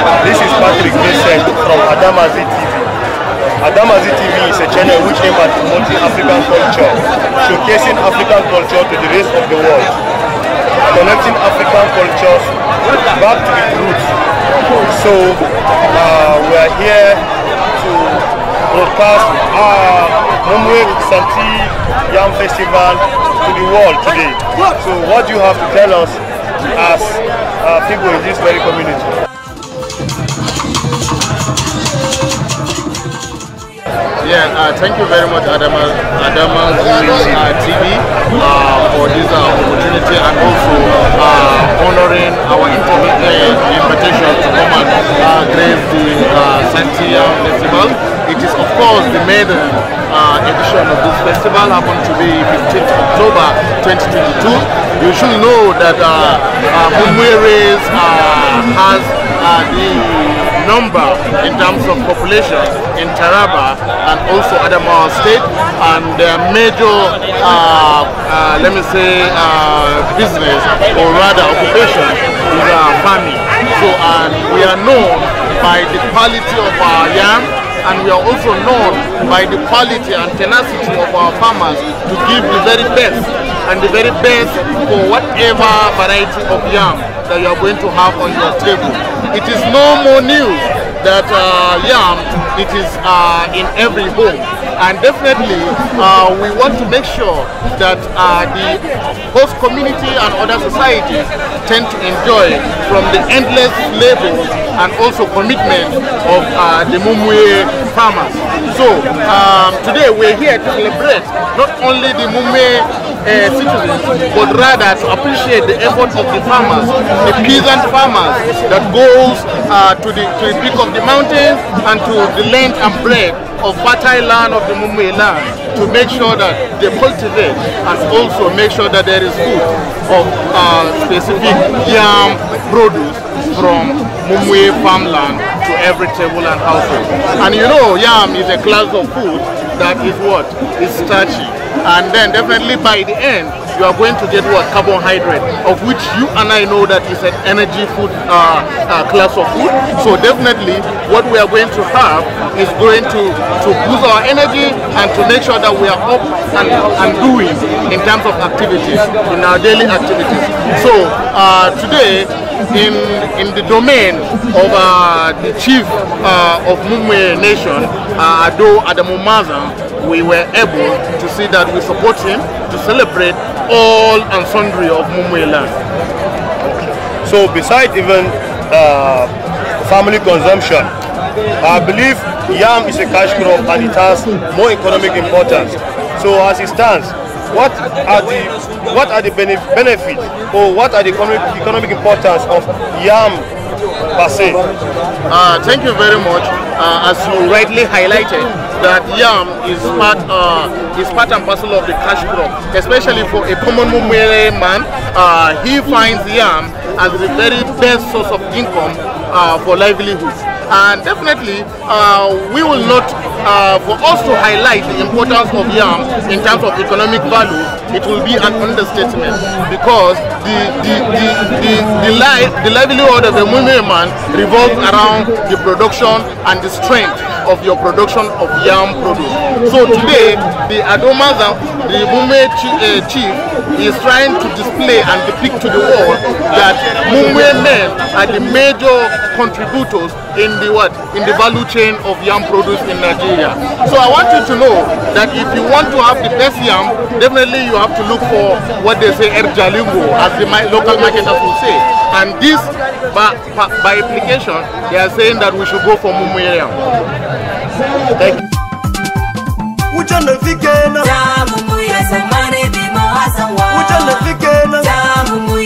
This is Patrick Mason from Adamazi TV. Adamazi TV is a channel which aims at promoting African culture, showcasing African culture to the rest of the world, connecting African cultures back to its roots. So we are here to broadcast our Mumuye Santi Yam Festival to the world today. So what do you have to tell us as people in this very community? Yeah, thank you very much, Adama TV, for this opportunity, and also honoring our invitation to come and grace the Santi Yam Festival. It is, of course, the main edition of this festival, happened to be 15th October 2022. You should know that Mumuye has the number in terms of population in Taraba and also Adamawa State, and their major let me say business, or rather occupation, is farming. So we are known by the quality of our yam, and we are also known by the quality and tenacity of our farmers to give the very best and the very best for whatever variety of yam that you are going to have on your table. It is no more news that yam, it is in every home, and definitely we want to make sure that the host community and other societies tend to enjoy from the endless labor and also commitment of the Mumuye farmers. So today we're here to celebrate not only the Mumuye citizens, but rather to appreciate the efforts of the farmers, the peasant farmers that goes to the peak of the mountains and to the length and breadth of fertile land of the Mumuye land, to make sure that they cultivate and also make sure that there is food of specific yam produce from Mumuye farmland to every table and household. And you know, yam is a class of food that is what? It's starchy. And then definitely by the end you are going to get what? Carbohydrate, of which you and I know that is an energy food class of food. So definitely what we are going to have is going to boost our energy and to make sure that we are up and doing in terms of activities, in our daily activities. So today in the domain of the chief of Mumuye Nation, Ado Adamumaza, we were able to see that we support him to celebrate all and sundry of Mumuye land. Okay. So besides even family consumption, I believe yam is a cash crop and it has more economic importance. So as it stands, what are the benefits, or what are the economic importance of yam per se? Thank you very much. As you rightly highlighted, that yam is part and parcel of the cash crop, especially for a common Mumuye man. He finds yam as the very best source of income for livelihood. And definitely, we will not, for us to highlight the importance of yam in terms of economic value, it will be an understatement, because the livelihood of a Mumuye man revolves around the production and the strength of your production of yam produce. So today, the Adomaza, the Mumuye chief, is trying to display and depict to the world that Mumuye men are the major contributors in the what? In the value chain of yam produce in Nigeria. So I want you to know that if you want to have the best yam, definitely you have to look for what they say erjalingo, as the local marketers will say. And this, by implication, they are saying that we should go for Mumuye yam. Thank you. Mumuye